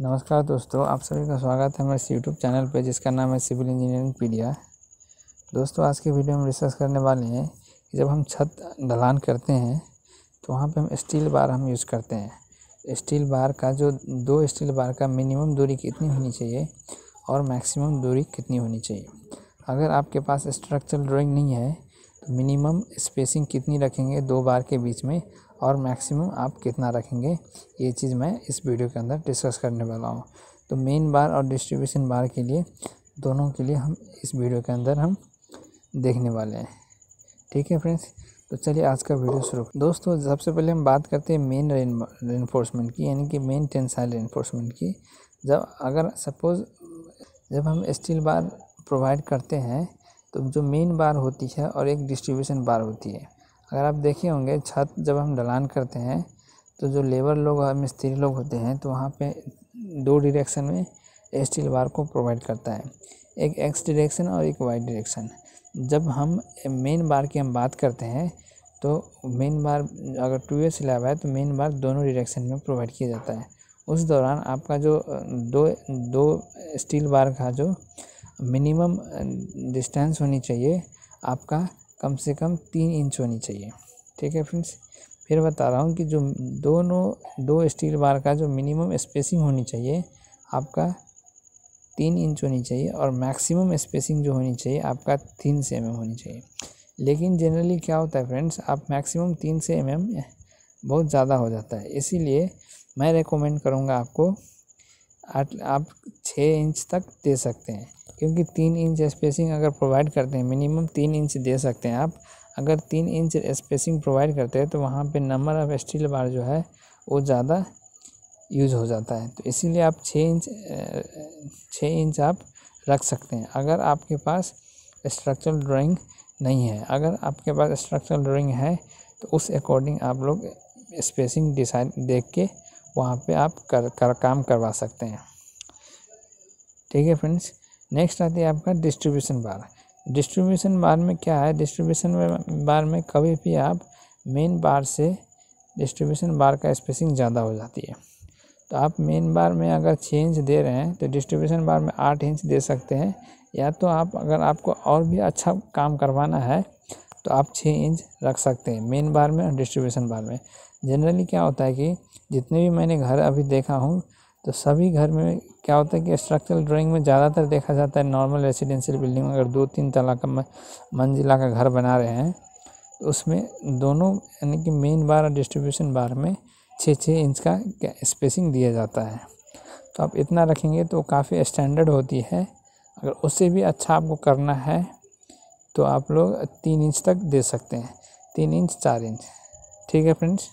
नमस्कार दोस्तों, आप सभी का स्वागत है हमारे यूट्यूब चैनल पर जिसका नाम है सिविल इंजीनियरिंग पीडिया। दोस्तों, आज की वीडियो में रिसर्च करने वाले हैं कि जब हम छत ढलान करते हैं तो वहाँ पे हम स्टील बार हम यूज़ करते हैं। स्टील बार का जो दो स्टील बार का मिनिमम दूरी कितनी होनी चाहिए और मैक्सिमम दूरी कितनी होनी चाहिए। अगर आपके पास स्ट्रक्चरल ड्राइंग नहीं है तो मिनिमम स्पेसिंग कितनी रखेंगे दो बार के बीच में और मैक्सिमम आप कितना रखेंगे, ये चीज़ मैं इस वीडियो के अंदर डिस्कस करने वाला हूँ। तो मेन बार और डिस्ट्रीब्यूशन बार के लिए, दोनों के लिए हम इस वीडियो के अंदर हम देखने वाले हैं। ठीक है फ्रेंड्स, तो चलिए आज का वीडियो शुरू। दोस्तों, सबसे पहले हम बात करते हैं मेन रेनफोर्समेंट की, यानी कि मेन टेंसाइल रेनफोर्समेंट की। जब हम स्टील बार प्रोवाइड करते हैं तो जो मेन बार होती है और एक डिस्ट्रीब्यूशन बार होती है। अगर आप देखे होंगे, छत जब हम ढलान करते हैं तो जो लेबर लोग और मिस्त्री लोग होते हैं तो वहाँ पे दो डायरेक्शन में स्टील बार को प्रोवाइड करता है, एक एक्स डायरेक्शन और एक वाई डायरेक्शन। जब हम मेन बार की हम बात करते हैं तो मेन बार अगर 2 way स्लैब है तो मेन बार दोनों डायरेक्शन में प्रोवाइड किया जाता है। उस दौरान आपका जो दो स्टील बार का जो मिनिमम डिस्टेंस होनी चाहिए, आपका कम से कम 3 इंच होनी चाहिए। ठीक है फ्रेंड्स, फिर बता रहा हूँ कि जो दो स्टील बार का जो मिनिमम स्पेसिंग होनी चाहिए आपका 3 इंच होनी चाहिए और मैक्सिमम स्पेसिंग जो होनी चाहिए आपका 3 cm होनी चाहिए। लेकिन जनरली क्या होता है फ्रेंड्स, आप मैक्सिमम 3 cm बहुत ज़्यादा हो जाता है, इसीलिए मैं रेकमेंड करूँगा आपको आप 6 इंच तक दे सकते हैं, क्योंकि 3 इंच स्पेसिंग अगर प्रोवाइड करते हैं, मिनिमम 3 इंच दे सकते हैं आप। अगर 3 इंच स्पेसिंग प्रोवाइड करते हैं तो वहाँ पे नंबर ऑफ स्टील बार जो है वो ज़्यादा यूज़ हो जाता है, तो इसीलिए आप 6 इंच आप रख सकते हैं अगर आपके पास स्ट्रक्चरल ड्राइंग नहीं है। अगर आपके पास स्ट्रक्चरल ड्राइंग है तो उस अकॉर्डिंग आप लोग स्पेसिंग डिसाइड देख के वहाँ पर आप काम करवा सकते हैं। ठीक है फ्रेंड्स, नेक्स्ट आती है आपका डिस्ट्रीब्यूशन बार। डिस्ट्रीब्यूशन बार में क्या है, डिस्ट्रीब्यूशन बार में कभी भी आप मेन बार से डिस्ट्रीब्यूशन बार का स्पेसिंग ज़्यादा हो जाती है। तो आप मेन बार में अगर 6 इंच दे रहे हैं तो डिस्ट्रीब्यूशन बार में 8 इंच दे सकते हैं, या तो आप अगर आपको और भी अच्छा काम करवाना है तो आप 6 इंच रख सकते हैं मेन बार में और डिस्ट्रीब्यूशन बार में। जनरली क्या होता है कि जितने भी मैंने घर अभी देखा हूँ तो सभी घर में क्या होता है कि स्ट्रक्चरल ड्राइंग में ज़्यादातर देखा जाता है। नॉर्मल रेसिडेंशियल बिल्डिंग में अगर 2-3 तला का मंजिला का घर बना रहे हैं तो उसमें दोनों यानी कि मेन बार और डिस्ट्रीब्यूशन बार में 6-6 इंच का स्पेसिंग दिया जाता है। तो आप इतना रखेंगे तो काफ़ी स्टैंडर्ड होती है। अगर उससे भी अच्छा आपको करना है तो आप लोग 3 इंच तक दे सकते हैं, 3 इंच 4 इंच। ठीक है फ्रेंड्स।